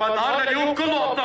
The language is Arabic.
فالنهارده اليوم كله